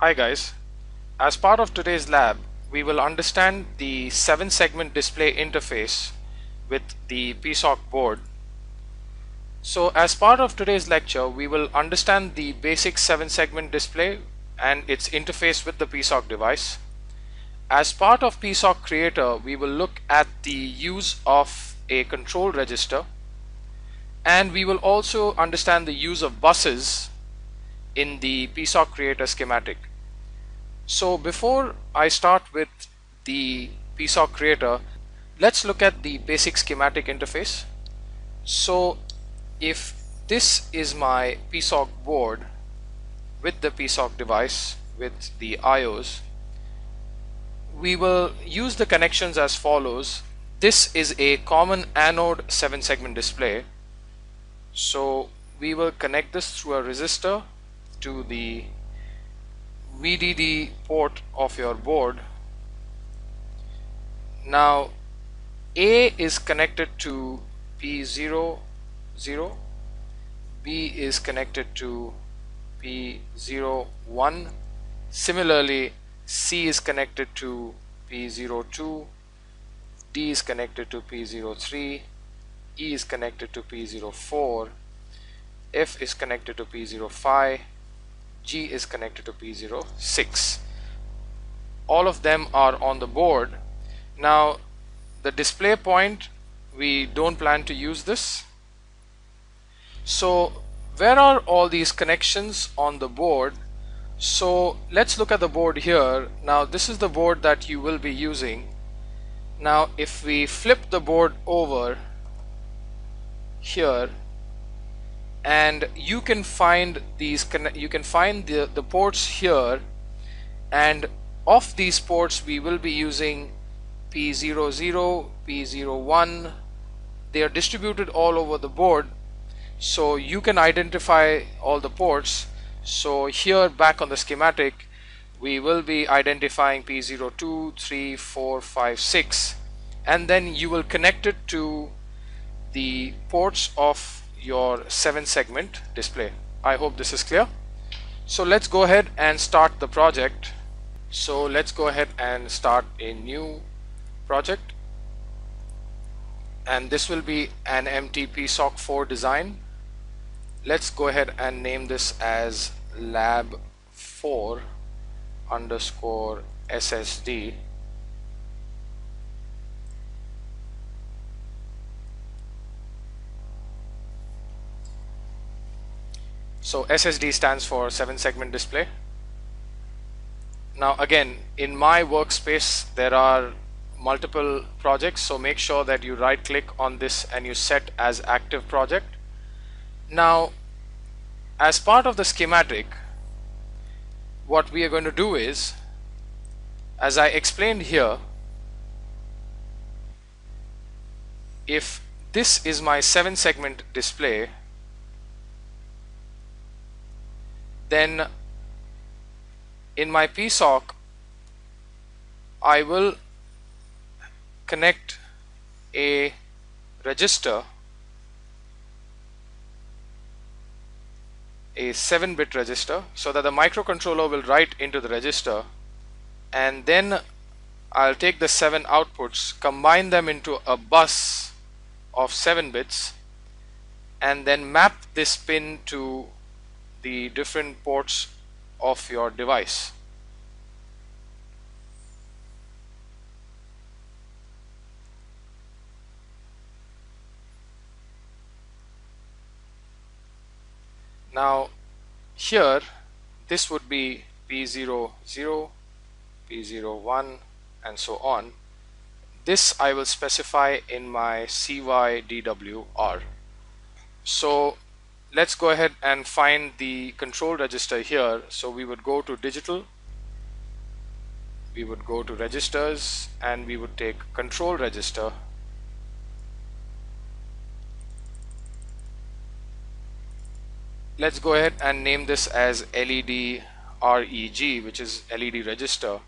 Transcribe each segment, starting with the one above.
Hi guys, as part of today's lab we will understand the 7-segment display interface with the PSoC board. So as part of today's lecture we will understand the basic 7-segment display and its interface with the PSoC device. As part of PSoC Creator we will look at the use of a control register, and we will also understand the use of buses in the PSoC Creator schematic. So before I start with the PSoC Creator, let's look at the basic schematic interface. So if this is my PSoC board with the PSoC device with the IOs, we will use the connections as follows. This is a common anode 7-segment display, so we will connect this through a resistor to the VDD port of your board. Now A is connected to P00, B is connected to P01, similarly C is connected to P02, D is connected to P03, E is connected to P04, F is connected to P05, G is connected to P06. All of them are on the board. Now the display point, we don't plan to use this. So where are all these connections on the board? So let's look at the board here. Now this is the board that you will be using. Now if we flip the board over here, and you can find these the ports here, and of these ports we will be using P00, P01. They are distributed all over the board, so you can identify all the ports. So here back on the schematic we will be identifying P02, 3, 4, 5, 6, and then you will connect it to the ports of your 7-segment display. I hope this is clear. So let's go ahead and start the project. So let's go ahead and start a new project, and this will be an MTP SOC 4 design. Let's go ahead and name this as lab4_SSD. So SSD stands for 7-segment display. Now again, in my workspace there are multiple projects, so make sure that you right click on this and you set as active project. Now as part of the schematic, what we are going to do is, as I explained here, if this is my 7-segment display, then in my PSoC I will connect a register, a 7-bit register, so that the microcontroller will write into the register, and then I'll take the 7 outputs, combine them into a bus of 7 bits, and then map this pin to the different ports of your device. Now here this would be P00, P01, and so on. This I will specify in my CYDWR. So let's go ahead and find the control register here. So we would go to digital, we would go to registers, and we would take control register. Let's go ahead and name this as LED_Reg, which is LED register.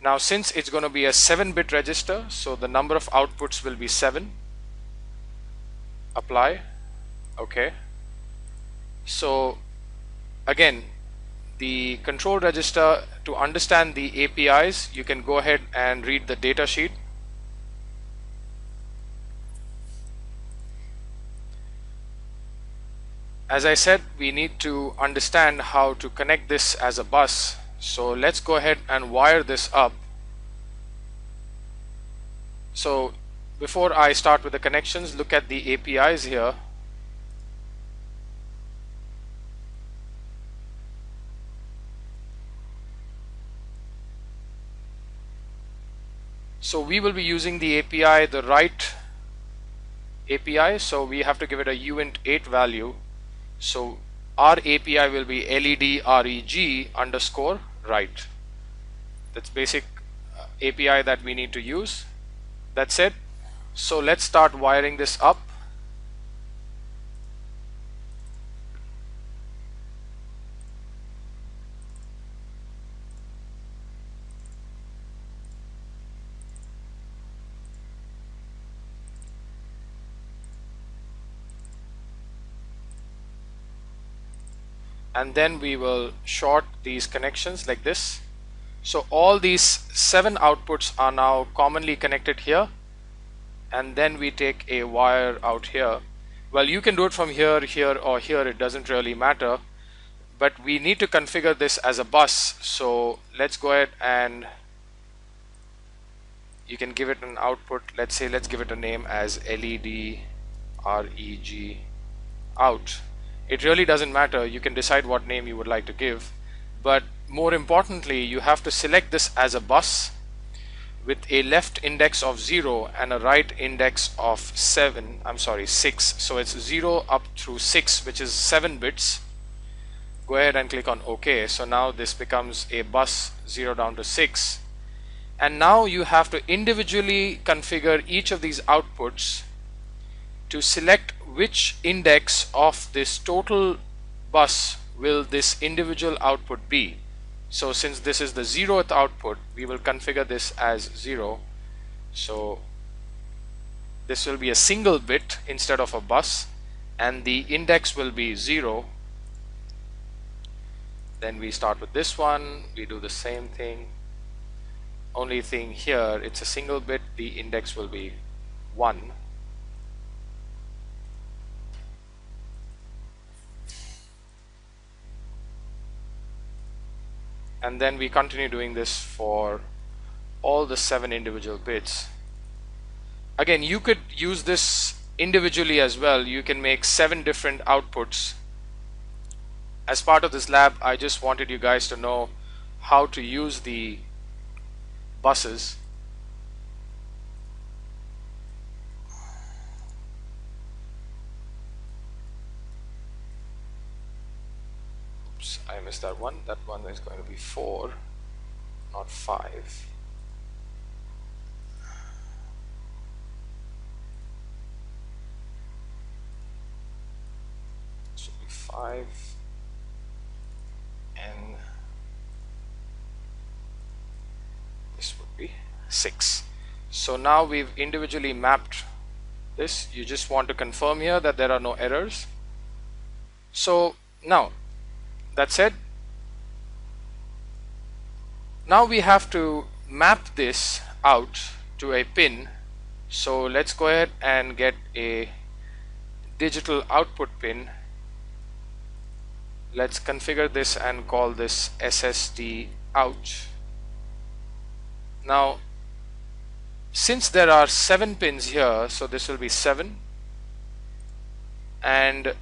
Now since it's going to be a 7-bit register, so the number of outputs will be 7. Apply. Okay. So again, the control register to understand the APIs. You can go ahead and read the data sheet. As I said, we need to understand how to connect this as a bus. So let's go ahead and wire this up. So before I start with the connections, look at the APIs here. So we will be using the API, the write API, so we have to give it a uint8 value. So our API will be LED_Reg_write. That's basic API that we need to use. That's it. So let's start wiring this up. And then we will short these connections like this. So all these 7 outputs are now commonly connected here, and then we take a wire out here. Well, you can do it from here, here, or here, it doesn't really matter, but we need to configure this as a bus. So let's go ahead and you can give it an output. Let's say, let's give it a name as LED_Reg out. It really doesn't matter, you can decide what name you would like to give, but more importantly you have to select this as a bus with a left index of 0 and a right index of 6. So it's 0 up through 6, which is 7 bits. Go ahead and click on OK. So now this becomes a bus 0 down to 6, and now you have to individually configure each of these outputs to select which index of this total bus will this individual output be. So since this is the 0th output, we will configure this as 0. So this will be a single bit instead of a bus, and the index will be 0. Then we start with this one, we do the same thing. Only thing here, it's a single bit, the index will be 1. And then we continue doing this for all the 7 individual bits. Again, you could use this individually as well. You can make 7 different outputs. As part of this lab, I just wanted you guys to know how to use the buses. Oops, I missed that one. That one is going to be 4, not 5. This will be 5 and this would be 6. So now we've individually mapped this. You just want to confirm here that there are no errors. So now that's it. Now we have to map this out to a pin. So let's go ahead and get a digital output pin. Let's configure this and call this SSD out. Now, since there are 7 pins here, so this will be 7, and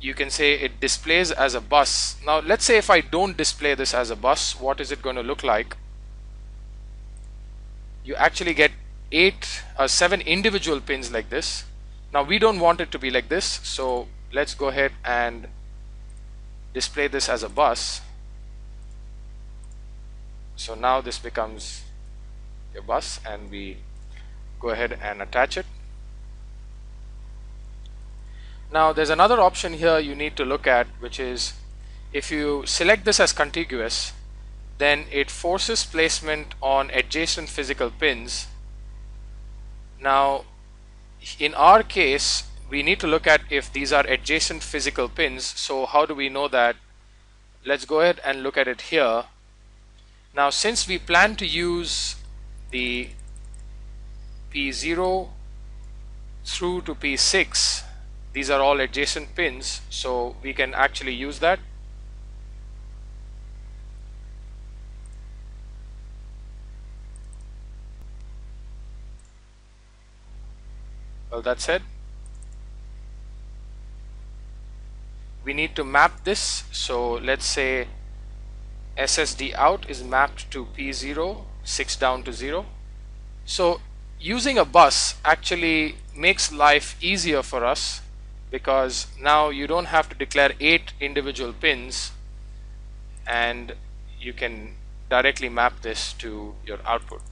you can say it displays as a bus. Now let's say if I don't display this as a bus, what is it going to look like? You actually get 7 individual pins like this. Now we don't want it to be like this, so let's go ahead and display this as a bus. So now this becomes a bus, and we go ahead and attach it. Now there's another option here you need to look at, which is if you select this as contiguous, then it forces placement on adjacent physical pins. Now in our case, we need to look at if these are adjacent physical pins. So how do we know that? let's go ahead and look at it here. Now, since we plan to use the P0 through to P6, these are all adjacent pins, so we can actually use that. Well, that's it. We need to map this, so let's say SSD out is mapped to P0, 6 down to 0. So using a bus actually makes life easier for us, because now you don't have to declare 8 individual pins and you can directly map this to your output.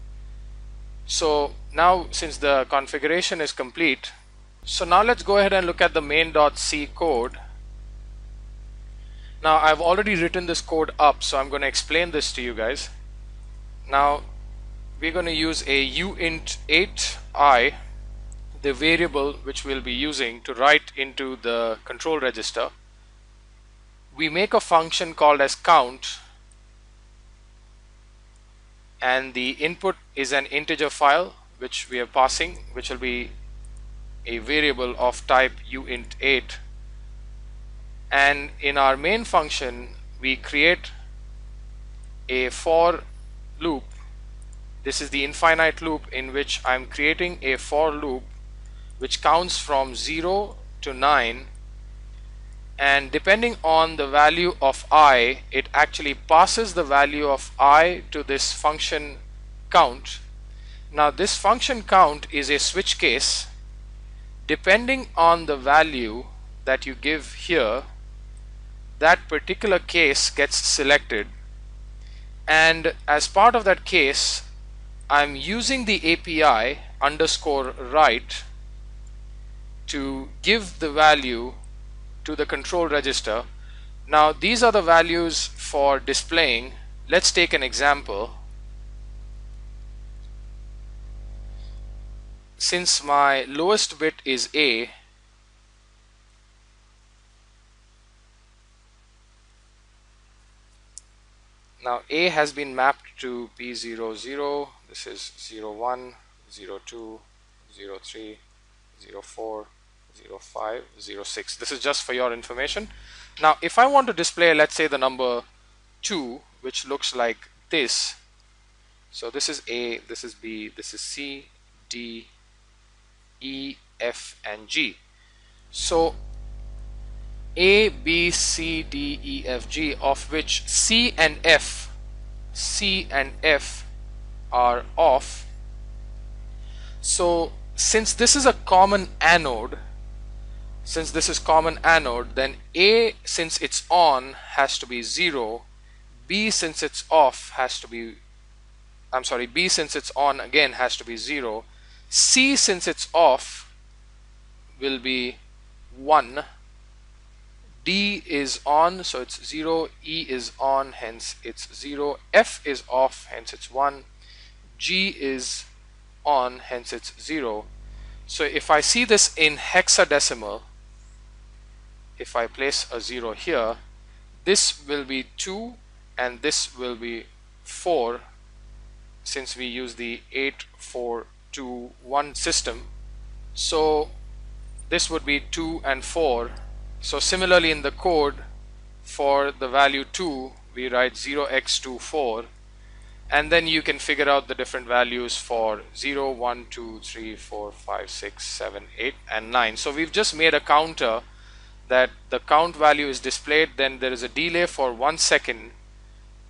So now, since the configuration is complete, so now let's go ahead and look at the main.c code. Now, I've already written this code up, so I'm going to explain this to you guys. Now, we're going to use a uint8i, the variable which we'll be using to write into the control register. We make a function called as count, and the input is an integer file which we are passing, which will be a variable of type uint8. And in our main function, we create a for loop. This is the infinite loop in which I'm creating a for loop which counts from 0 to 9, and depending on the value of I, it actually passes the value of I to this function count. Now, this function count is a switch case. Depending on the value that you give here, that particular case gets selected, and as part of that case, I'm using the API underscore write to give the value to the control register. Now, these are the values for displaying. Let's take an example. Since my lowest bit is A, now A has been mapped to P00, this is 01, 02, 03, 04, 05, 06. This is just for your information. Now, if I want to display, let's say, the number 2, which looks like this, so this is A, this is B, this is C, D, E, F, and G. So A, B, C, D, E, F, G, of which C and F are off. So since this is a common anode, then A, since it's on, has to be 0, B, since it's off, has to be, I'm sorry, B, since it's on again, has to be 0, C, since it's off, will be 1, D is on, so it's 0, E is on, hence it's 0, F is off, hence it's 1, G is on, hence it's 0. So if I see this in hexadecimal, if I place a 0 here, this will be 2 and this will be 4, since we use the 8, 4, 2, 1 system. So this would be 2 and 4. So similarly, in the code for the value 2, we write 0x24, and then you can figure out the different values for 0, 1, 2, 3, 4, 5, 6, 7, 8, and 9. So we've just made a counter that the count value is displayed, then there is a delay for 1 second,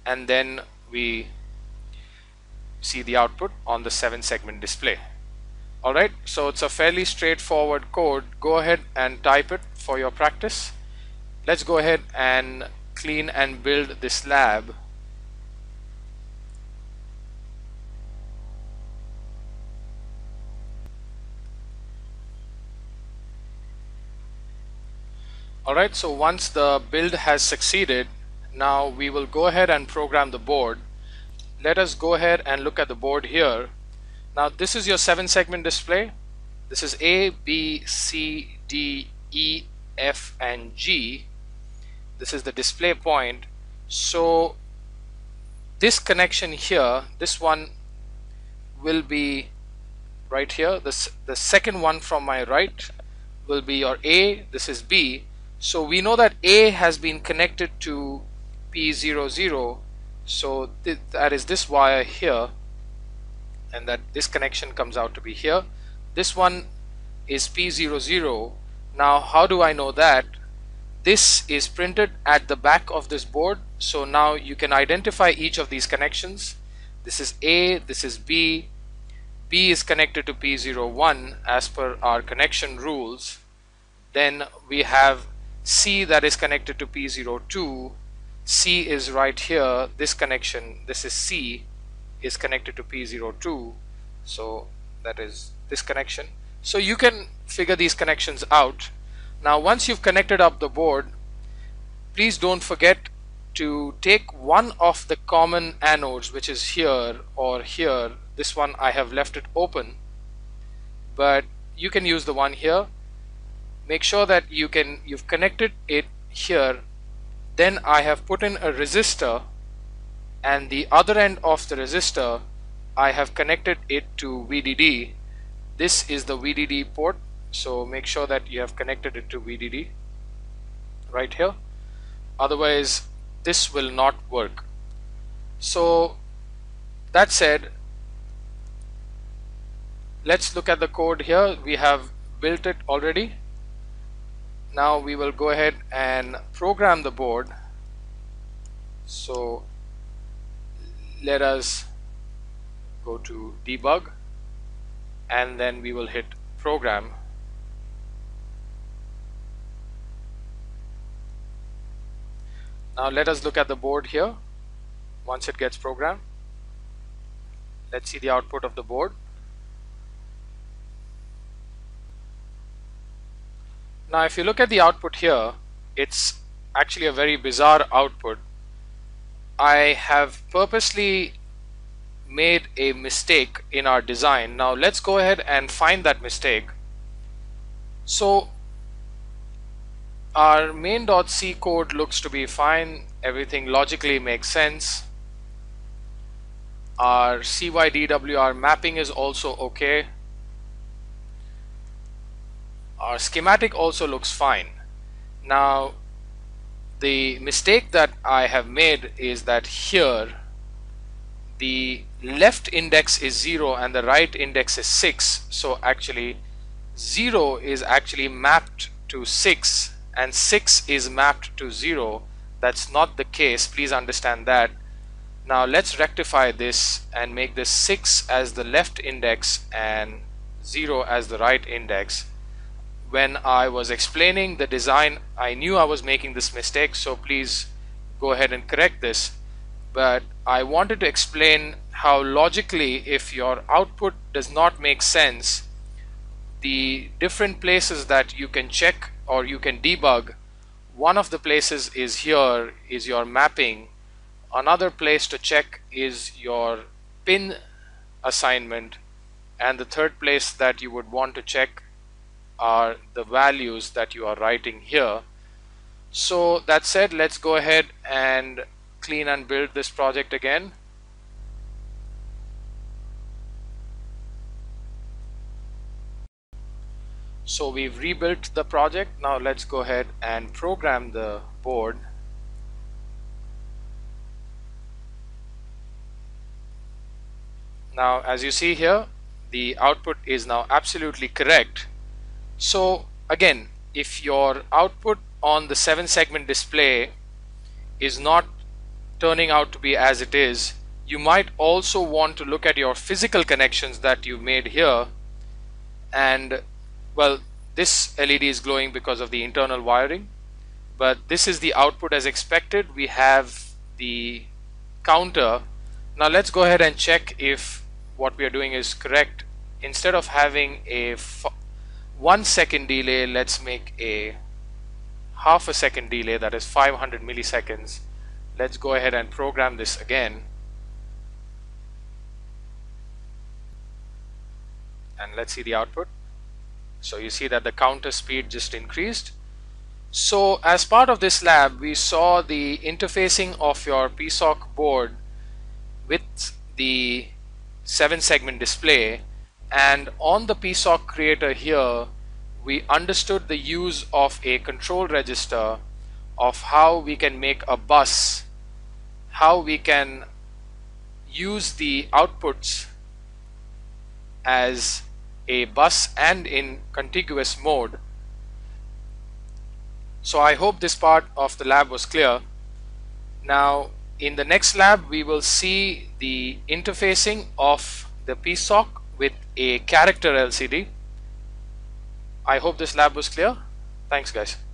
and then we see the output on the 7-segment display. Alright, so it's a fairly straightforward code. Go ahead and type it for your practice. Let's go ahead and clean and build this lab. Alright, so once the build has succeeded, now we will go ahead and program the board. Let us go ahead and look at the board here. Now, this is your 7-segment display. This is A, B, C, D, E, F, and G. This is the display point. So this connection here, this one will be right here, the second one from my right will be your A, this is B. So we know that A has been connected to P00, so that is this wire here, and that this connection comes out to be here. This one is P00. Now how do I know that? This is printed at the back of this board, so now you can identify each of these connections. This is A, this is B. B is connected to P01 as per our connection rules. Then we have C that is connected to P02. C is right here, this connection, this is C, is connected to P02, so that is this connection. So you can figure these connections out. Now once you've connected up the board, please don't forget to take one of the common anodes, which is here or here. This one I have left it open, but you can use the one here. Make sure that you've connected it here. Then I have put in a resistor, and the other end of the resistor I have connected it to VDD. This is the VDD port, so make sure that you have connected it to VDD right here, otherwise this will not work. So that said, let's look at the code here. We have built it already. Now we will go ahead and program the board. So let us go to debug, and then we will hit program. Now let us look at the board here. Once it gets programmed, let's see the output of the board. Now if you look at the output here, it's actually a very bizarre output. I have purposely made a mistake in our design. Now let's go ahead and find that mistake. So our main.c code looks to be fine, everything logically makes sense. Our CYDWR mapping is also okay. Our schematic also looks fine. Now the mistake that I have made is that here the left index is 0 and the right index is 6. So actually 0 is actually mapped to 6 and 6 is mapped to 0. That's not the case, please understand that. Now let's rectify this and make this 6 as the left index and 0 as the right index. When I was explaining the design, I knew I was making this mistake, so please go ahead and correct this. But I wanted to explain how logically, if your output does not make sense, the different places that you can check or you can debug. One of the places is here, is your mapping. Another place to check is your pin assignment, and the third place that you would want to check are the values that you are writing here. So that said, let's go ahead and clean and build this project again. So we've rebuilt the project. Now let's go ahead and program the board. Now as you see here, the output is now absolutely correct. So again, if your output on the 7-segment display is not turning out to be as it is, you might also want to look at your physical connections that you made here. And well, this LED is glowing because of the internal wiring, but this is the output as expected. We have the counter. Now let's go ahead and check if what we are doing is correct. Instead of having a 1 second delay, let's make a half a second delay, that is 500 milliseconds. Let's go ahead and program this again, and let's see the output. So you see that the counter speed just increased. So as part of this lab, we saw the interfacing of your PSoC board with the 7-segment display, and on the PSoC Creator here, we understood the use of a control register of how we can make a bus, how we can use the outputs as a bus and in contiguous mode. So I hope this part of the lab was clear. Now in the next lab, we will see the interfacing of the PSoC with a character LCD. I hope this lab was clear. Thanks, guys.